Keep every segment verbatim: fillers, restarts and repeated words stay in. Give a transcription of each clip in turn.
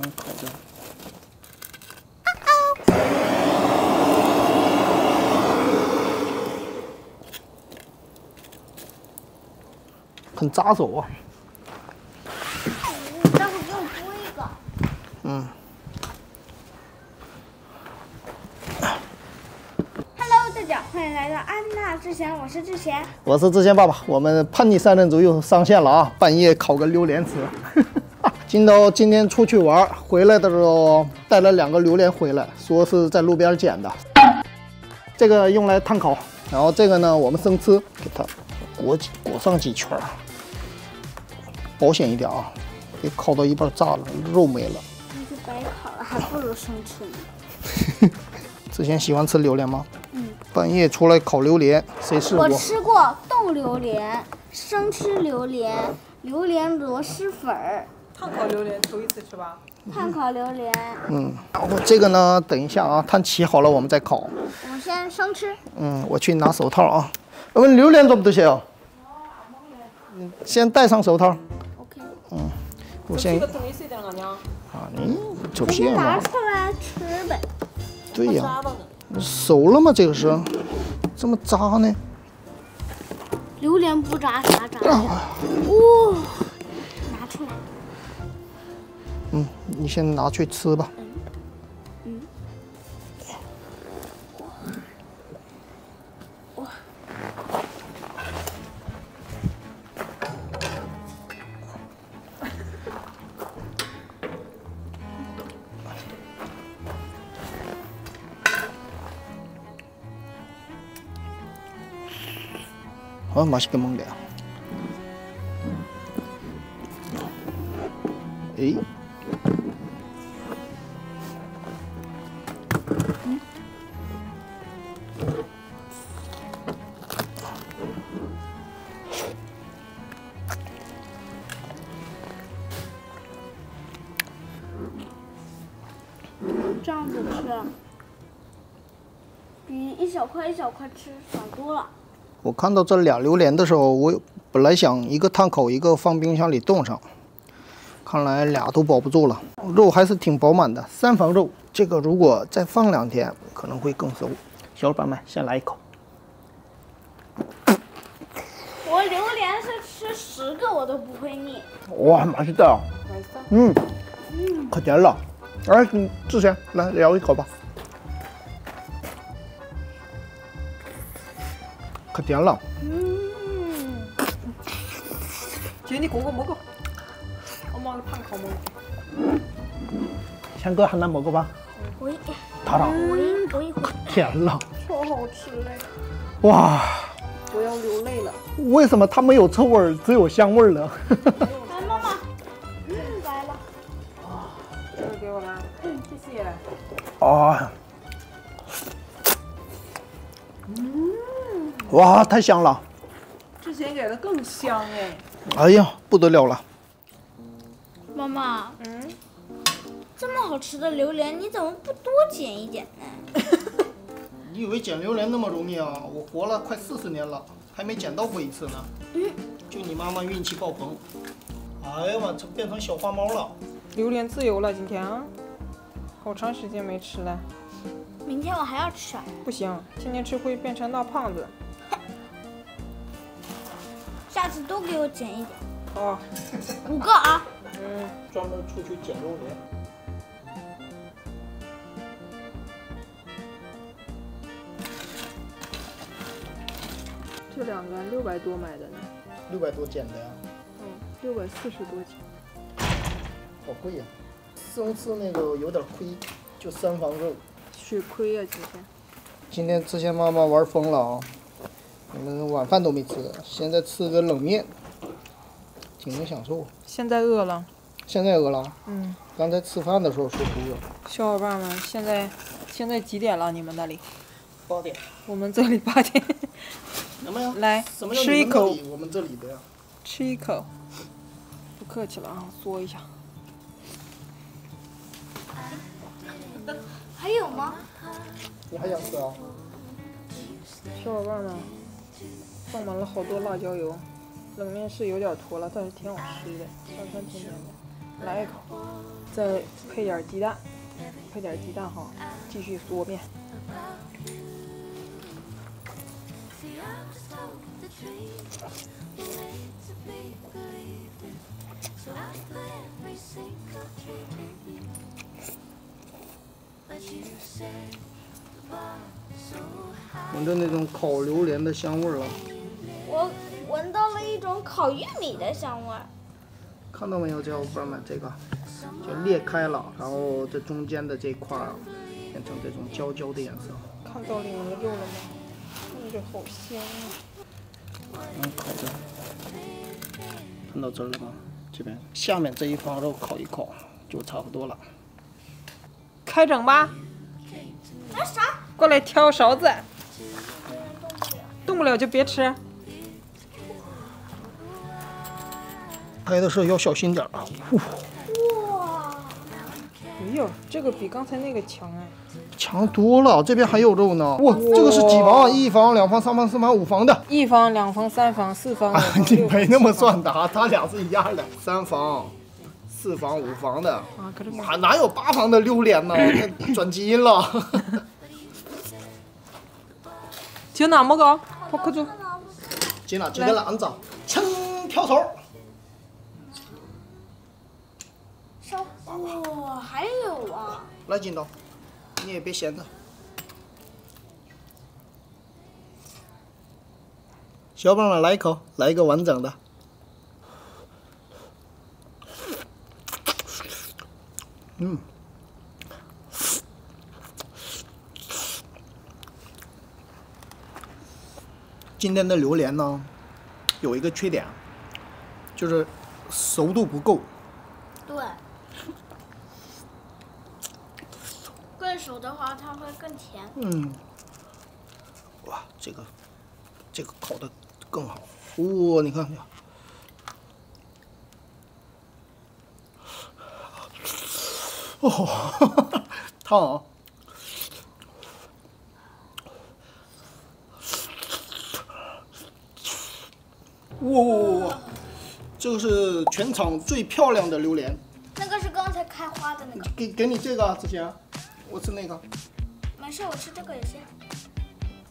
然后烤掉。 很扎手啊！我待会给我多一个。嗯。Hello， 大家欢迎来到安娜之前，我是之前，我是之前爸爸。我们叛逆三人组又上线了啊！半夜烤个榴莲吃。今都今天出去玩，回来的时候带了两个榴莲回来，说是在路边捡的。这个用来炭烤，然后这个呢，我们生吃，给它裹裹上几圈。 保险一点啊，别烤到一半炸了，肉没了。那就白烤了，还不如生吃呢。之前喜欢吃榴莲吗？嗯。半夜出来烤榴莲，谁试过？我吃过冻榴莲、生吃榴莲、榴莲螺蛳粉儿。炭烤榴莲头一次吃吧？炭烤榴莲。嗯，然后这个呢，等一下啊，炭起好了我们再烤。我先生吃。嗯，我去拿手套啊。我们榴莲多不多些哦？嗯，先戴上手套。 嗯，我先。这个东西在哪呢？啊，你走线吧。拿出来吃呗。对呀。熟了吗？这个是？这么扎呢？榴莲不扎啥扎？哦，拿出来。嗯，你先拿去吃吧。嗯。哇。哇。 어, 맛있게 먹네. 에이. 이렇게 먹어. 比一小块一小块吃少多了。 我看到这俩榴莲的时候，我本来想一个炭烤，一个放冰箱里冻上，看来俩都保不住了。肉还是挺饱满的，三房肉。这个如果再放两天，可能会更熟。小伙伴们，先来一口。我榴莲是吃十个我都不会腻。哇，马上到。嗯，嗯，可甜了。哎，志贤，来咬一口吧。 可甜了，嗯，姐你裹个蘑菇，我买个炭烤蘑菇。强哥还拿蘑菇吧？喂，尝尝，可甜了，超好吃嘞！哇，我要流泪了。为什么它没有臭味，只有香味了？来，妈妈，嗯，来了。啊，这个给我啦，嗯，谢谢。啊，嗯。 哇，太香了！之前给的更香哎！哎呀，不得了了！妈妈，嗯，这么好吃的榴莲，你怎么不多捡一捡呢？你以为捡榴莲那么容易啊？我活了快四十年了，还没捡到过一次呢。嗯，就你妈妈运气爆棚。哎呀妈，这变成小花猫了！榴莲自由了，今天啊，好长时间没吃了。明天我还要吃啊！不行，天天吃会变成大胖子。 下次都给我捡一点。哦，五个啊。嗯，专门出去捡榴莲。这两个六百多买的呢。六百多捡的呀。嗯，六百四十多捡。好贵呀、啊！生吃那个有点亏，就三房肉。血亏呀、啊，今天。今天之前妈妈玩疯了啊！ 我们晚饭都没吃，现在吃个冷面，挺能享受。现在饿了。现在饿了。嗯。刚才吃饭的时候说不饿。小伙伴们，现在现在几点了？你们那里？八点。我们这里八点。什么呀？来，吃一口。我们这里的呀。吃一口。不客气了啊，嘬一下。还有吗？你还想吃啊？ 小伙伴们，放满了好多辣椒油，冷面是有点坨了，但是挺好吃的，酸酸甜甜的。来一口，再配点鸡蛋，配点鸡蛋哈，继续嗦面。闻着那种烤榴莲的香味儿了，我闻到了一种烤玉米的香味儿。看到没有，小伙伴们，这个就裂开了，然后这中间的这块变成这种焦焦的颜色。看到里面的肉了吗？看着好香啊！嗯，烤着，看到这儿了吗？这边下面这一方肉烤一烤就差不多了。开整吧！拿啥？过来挑勺子。动不了就别吃。 拍的时候要小心点啊！哇，哎呦，这个比刚才那个强哎，强多了！这边还有肉呢。哇，这个是几房啊？一房、两房、三房、四房、五房的。一房、两房、三房、四房。你没那么算的啊，他俩是一样的。三房、四房、五房的。啊，可是哪哪有八房的榴莲呢？转基因了。今哪没搞？我可住。今哪今天来俺找，轻挑头。 哇、哦，还有啊！来剪刀，你也别闲着。小伙伴们，来一口，来一个完整的。嗯，今天的榴莲呢，有一个缺点，就是熟度不够。对。 更熟的话，它会更甜。嗯，哇，这个这个烤的更好。哇、哦，你看，哦，哈哈烫啊！哇、哦，这个是全场最漂亮的榴莲。 那个是刚才开花的那个，给给你这个啊，子贤，我吃那个。没事，我吃这个也行。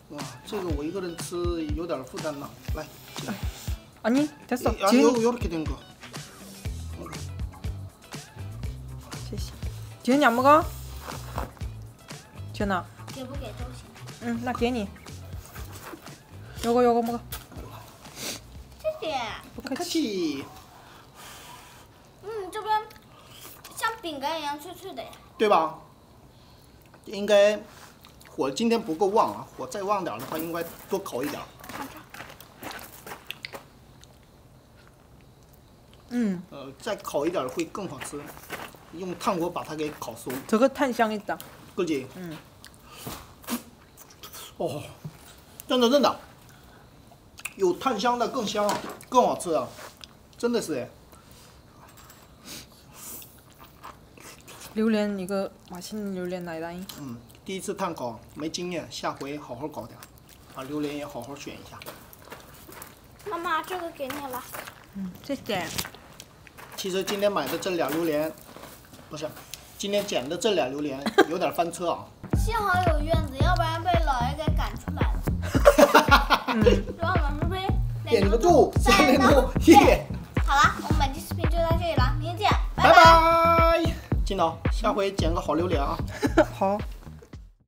哇，这个我一个人吃有点负担呢。来，起来。啊你，됐어啊，有有이렇게 된 거。谢谢。姐你不干？姐呢？给不给都行。嗯，那给你。有个有个，不干。谢谢。不客气。嗯，这边。 像饼干一样脆脆的呀，对吧？应该火今天不够旺啊，火再旺点的话，应该多烤一点。嗯，呃，再烤一点会更好吃。用炭火把它给烤熟。这个炭香一点。估计。嗯。哦，真的真的，有炭香的更香啊，更好吃啊，真的是哎。 榴莲，你个马信榴莲来单一。嗯，第一次炭烤没经验，下回好好搞点，把榴莲也好好选一下。妈妈，这个给你了。嗯，谢谢。其实今天买的这俩榴莲，不是，今天捡的这俩榴莲有点翻车啊。幸好有院子，要不然被老爷给赶出来了。嗯，主要我们被忍不住三连动耶。好了，我们本期视频就到这里了，明天见，拜拜。 金导，下回捡个好榴莲啊！好。